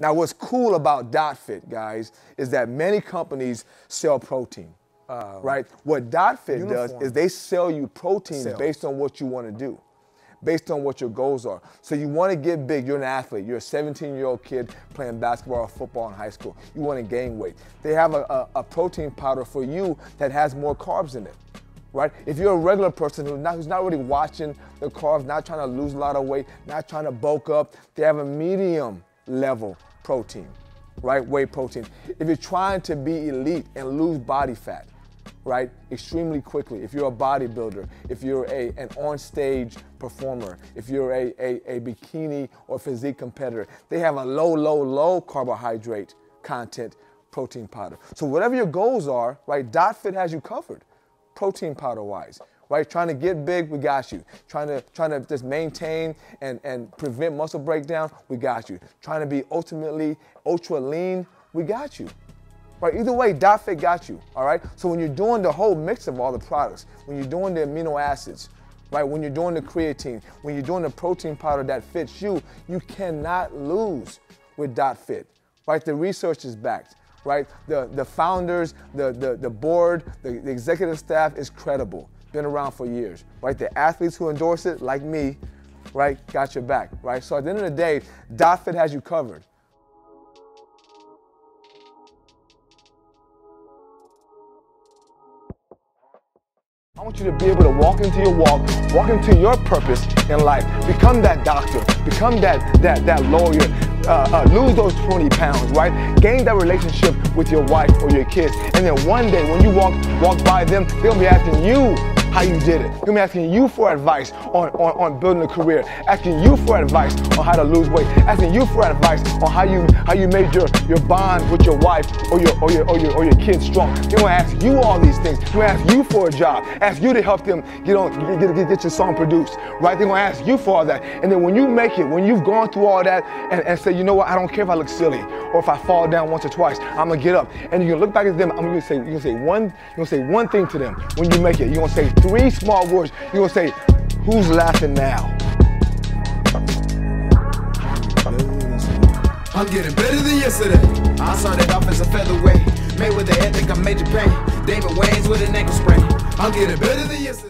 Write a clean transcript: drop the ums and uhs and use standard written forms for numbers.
Now, what's cool about DotFit, guys, is that many companies sell protein, right? What DotFit does is they sell you protein based on what you want to do, based on what your goals are. So you want to get big. You're an athlete. You're a 17-year-old kid playing basketball or football in high school. You want to gain weight. They have a protein powder for you that has more carbs in it, right? If you're a regular person who's not really watching the carbs, not trying to lose a lot of weight, not trying to bulk up, they have a medium level protein, right? Whey protein. If you're trying to be elite and lose body fat, right, extremely quickly, if you're a bodybuilder, if you're an on-stage performer, if you're a bikini or physique competitor, they have a low, low, low carbohydrate content protein powder. So whatever your goals are, right, DotFit has you covered, protein powder-wise, right? Trying to get big, we got you. Trying to just maintain and prevent muscle breakdown, we got you. Trying to be ultimately ultra lean, we got you. Right, either way, DotFit got you, all right? So when you're doing the whole mix of all the products, when you're doing the amino acids, right, when you're doing the creatine, when you're doing the protein powder that fits you, you cannot lose with DotFit, right? The research is backed, right? The founders, the board, the executive staff is credible, been around for years, right? The athletes who endorse it, like me, right, got your back, right? So at the end of the day, DotFit has you covered. I want you to be able to walk into your walk, walk into your purpose in life. Become that doctor, become that lawyer, lose those 20 pounds, right? Gain that relationship with your wife or your kids. And then one day when you walk by them, they'll be asking you how you did it. They'll be asking you for advice on building a career, asking you for advice on how to lose weight, asking you for advice on how you made your bond with your wife or your kids strong. They will ask you all these things. They will ask you for a job, ask you to help them get your song produced, right? They're gonna ask you for all that. And then when you make it, when you've gone through all that and say, you know what, I don't care if I look silly or if I fall down once or twice, I'm gonna get up. And you're gonna look back at them, you're gonna say one thing to them when you make it. You're gonna say three small words. You're gonna say, who's laughing now? I'm getting better than yesterday. I started off as a featherweight. Made with the ethic, I made you pay. David Wayne's with an ankle sprain. I'm getting better than yesterday.